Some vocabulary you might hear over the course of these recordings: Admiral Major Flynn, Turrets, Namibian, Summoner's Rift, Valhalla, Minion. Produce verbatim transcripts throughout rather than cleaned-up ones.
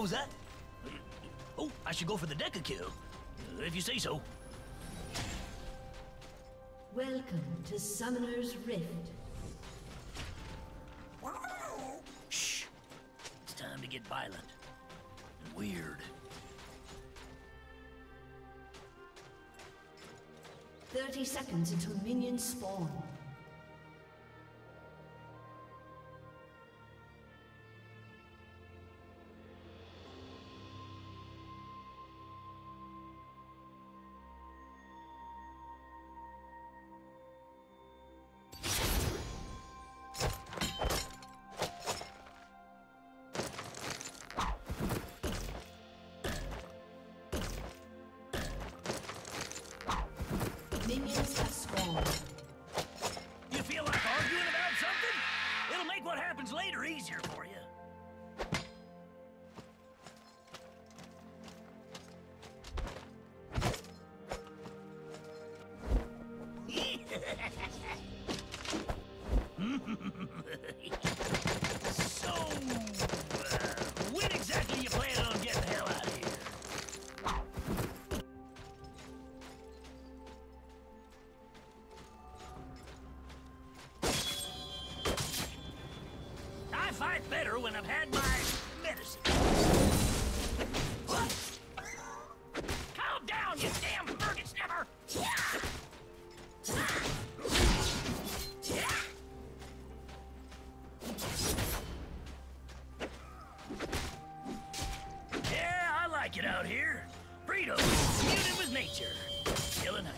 What was that? Oh, I should go for the Deca kill. If you say so. Welcome to Summoner's Rift. Shh. It's time to get violent. And weird. Thirty seconds until minions spawn. Minions have spawned. You feel like arguing about something? It'll make what happens later easier for you. So, uh, when exactly are you planning on getting the hell out of here? Fight better when I've had my medicine. What? Calm down, you damn bird snapper! Yeah, I like it out here. Freedom, muted with nature. Killing hikers.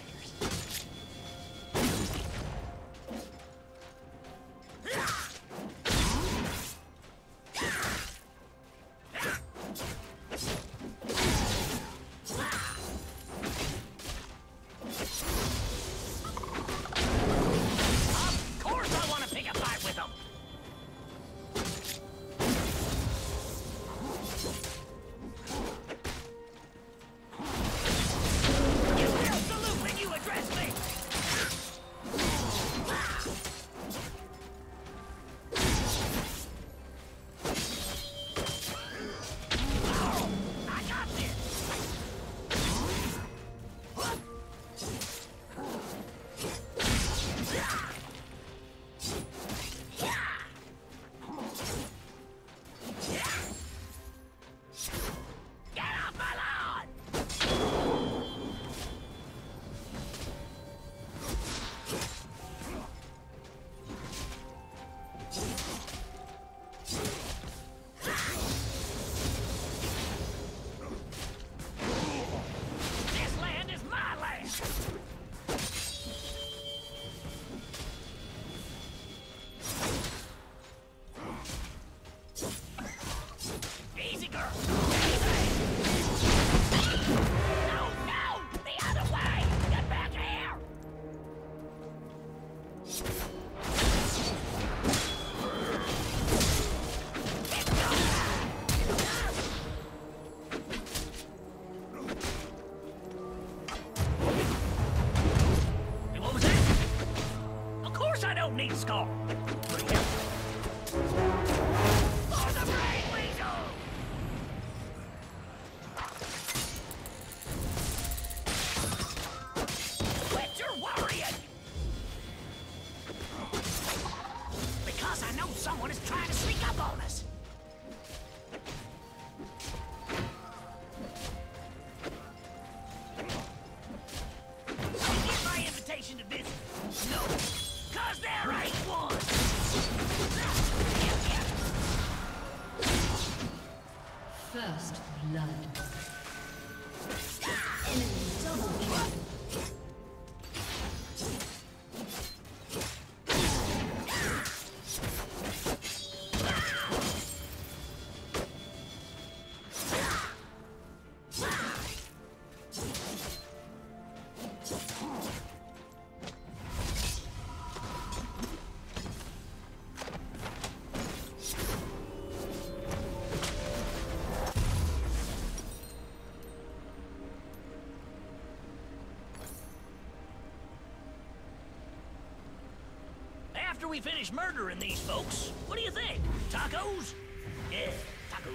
Need skull. First blood. Enemy double kill. After we finish murdering these folks, what do you think? Tacos? Yeah, tacos.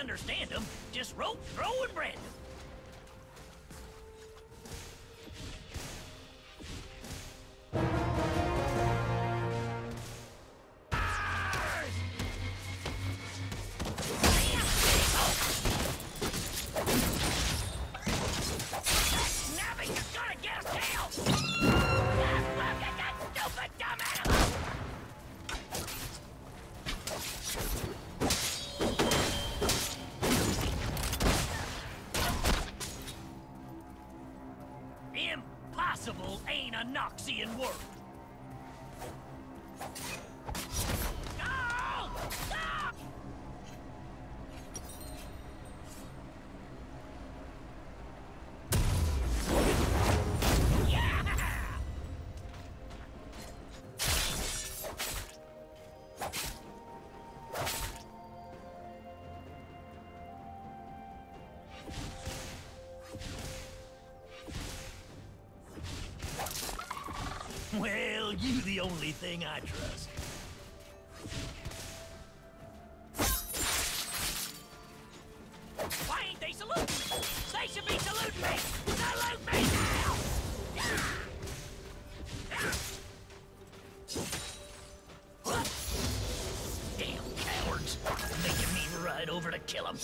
Understand them, just rope, throw, and brand them. Well, you the only thing I trust. Why ain't they saluting me? They should be saluting me! Salute me now! Damn cowards! Making me ride over to kill them.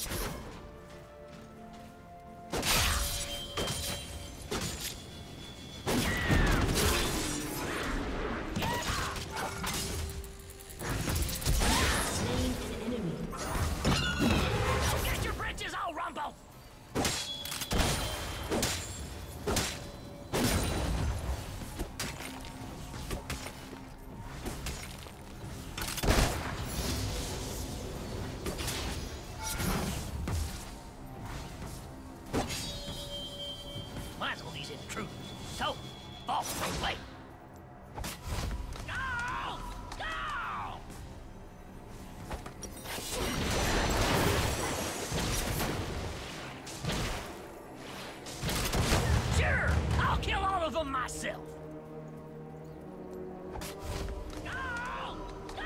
true. So, false play. Myself. Go! Go!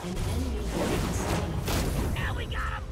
An enemy has slain. Now we got him.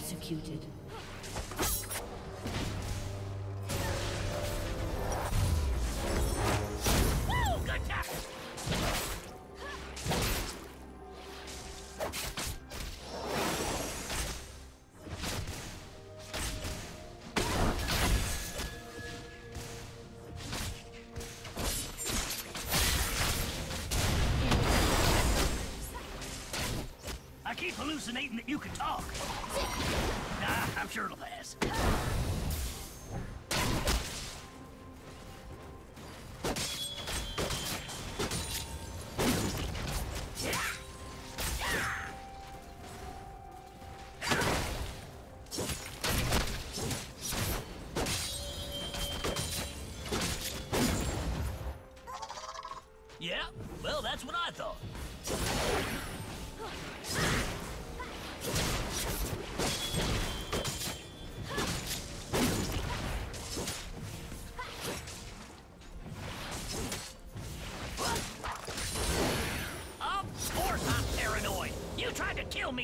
Executed. I keep hallucinating that you can talk. Nah, I'm sure it'll pass. Yeah, well, that's what I thought.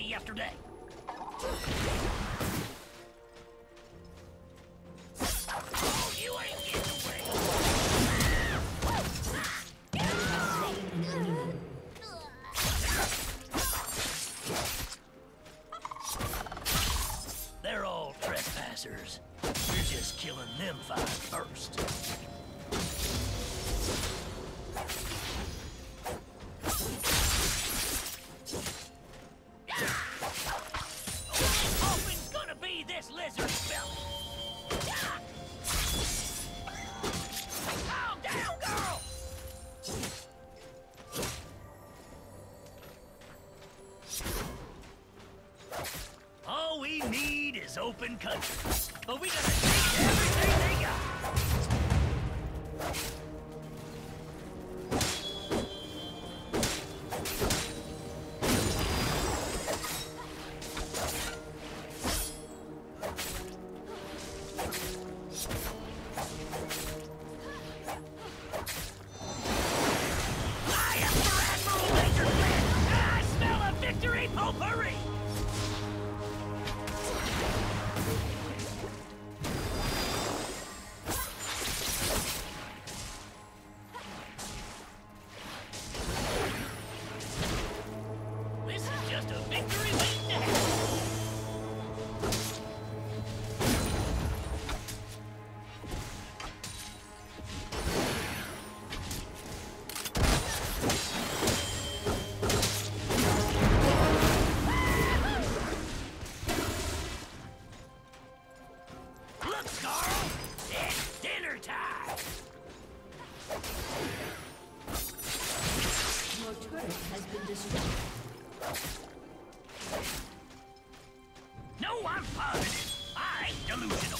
Yesterday. Oh, you ain't getting away. They're all trespassers. We're just killing them five first. Open country, but we gotta take everything they got. I am for Admiral Major Flynn. I smell a victory potpourri. turret has been destroyed. No, I'm positive. I ain't delusional.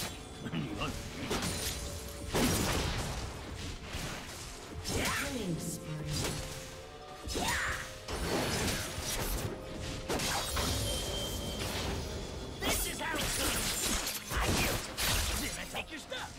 Killing spree. This is how it's done. I kill. Then I take your stuff.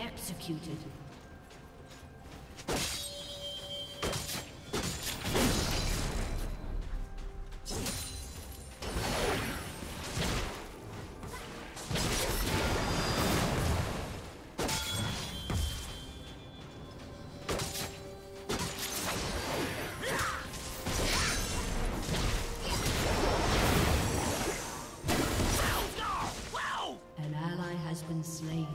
Executed. An ally has been slain.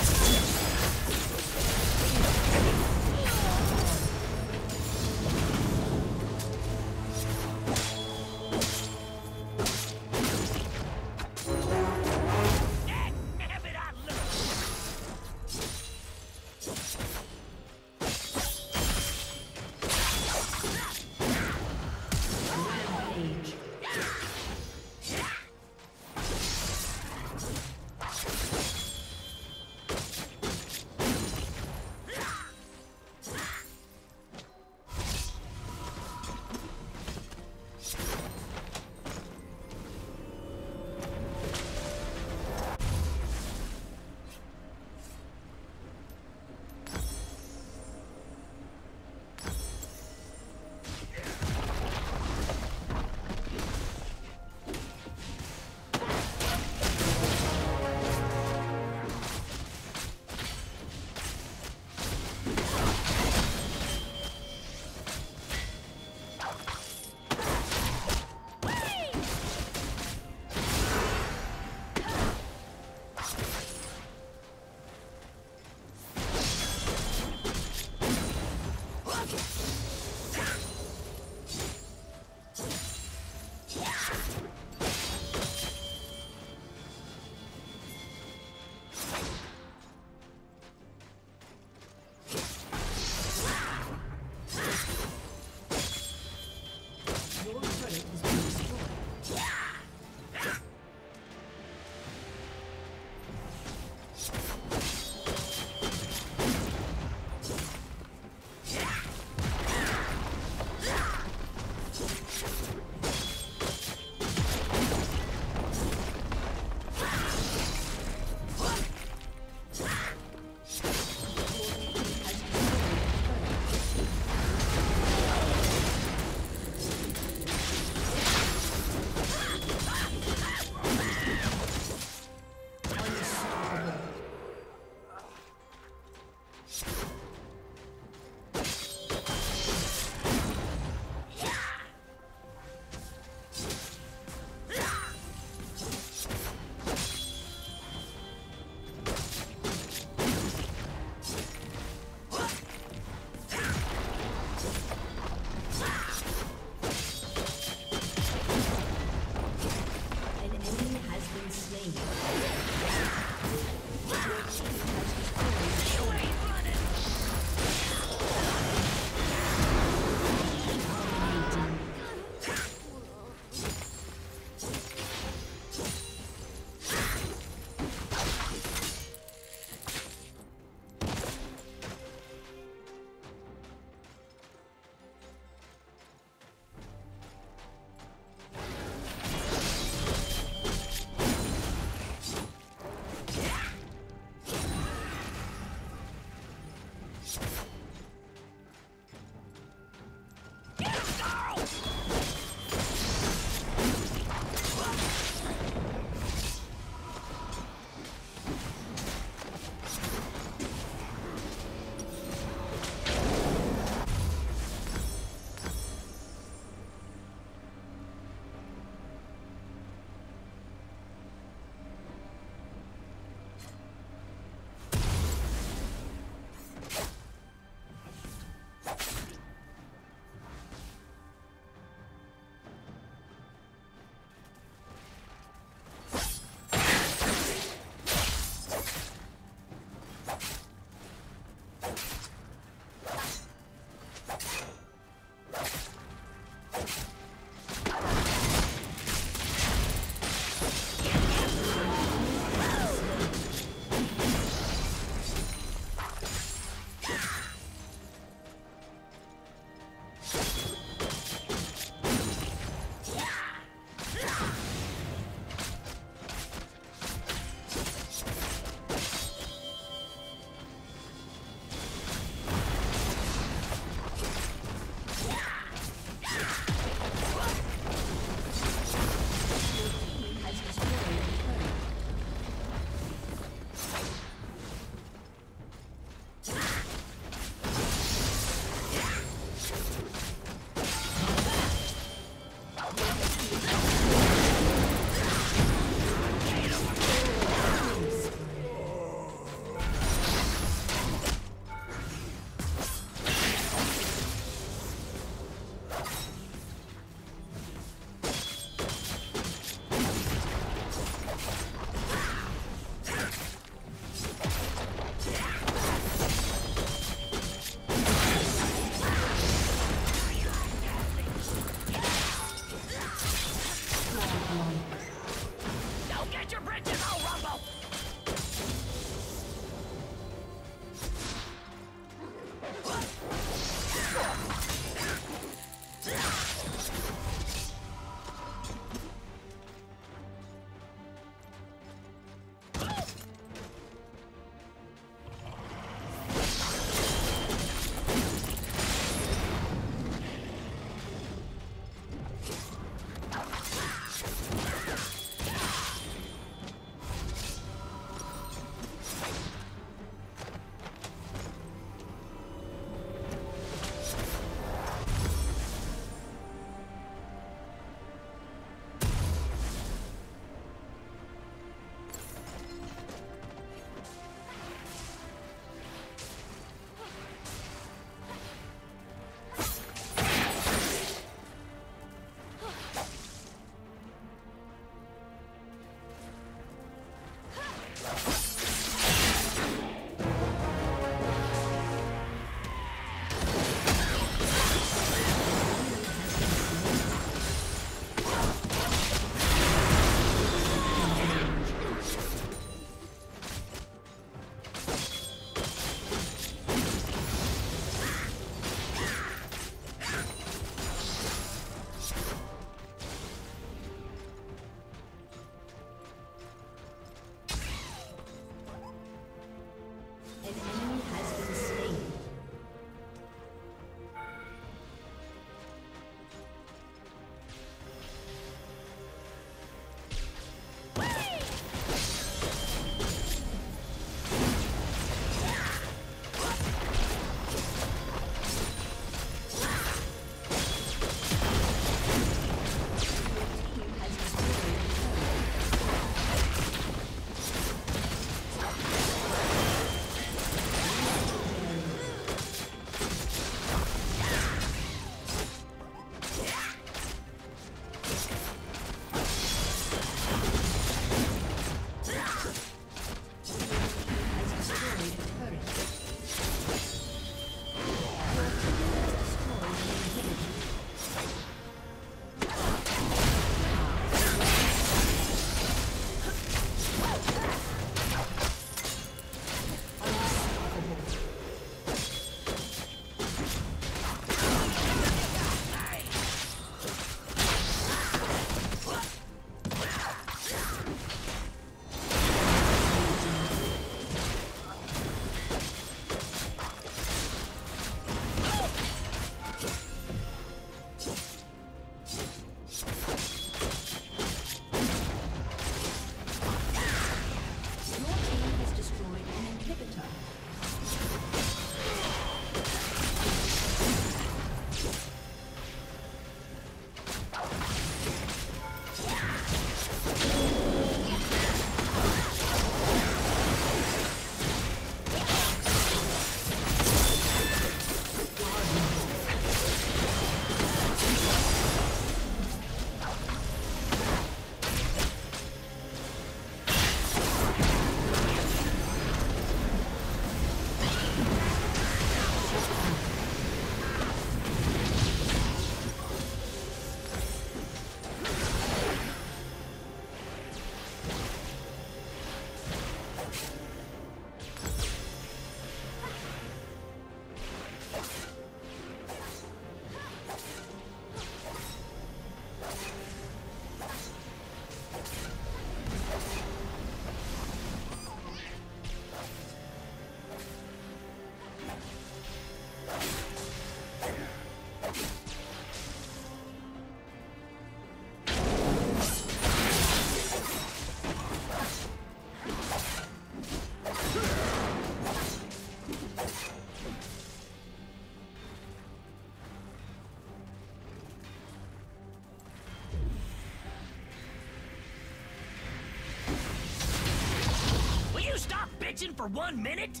for one minute?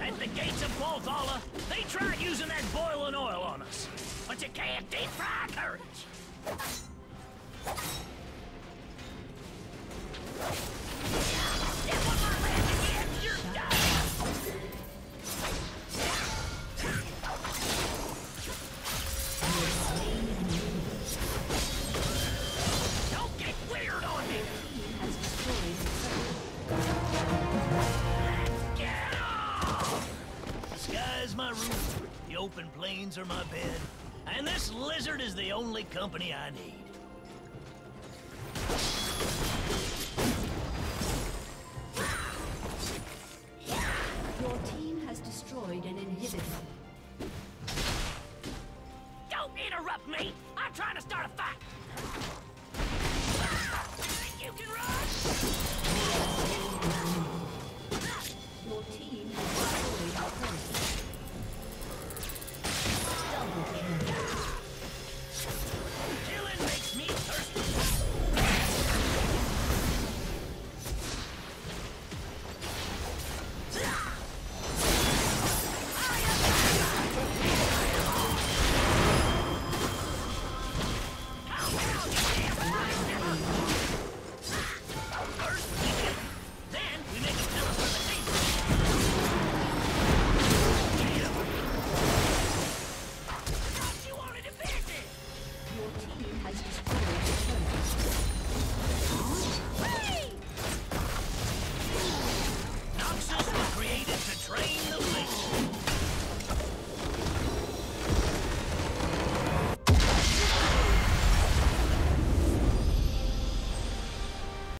At the gates of Valhalla, they tried using that boiling oil on us. But you can't deep fry courage. My roof, the open plains are my bed, and this lizard is the only company I need.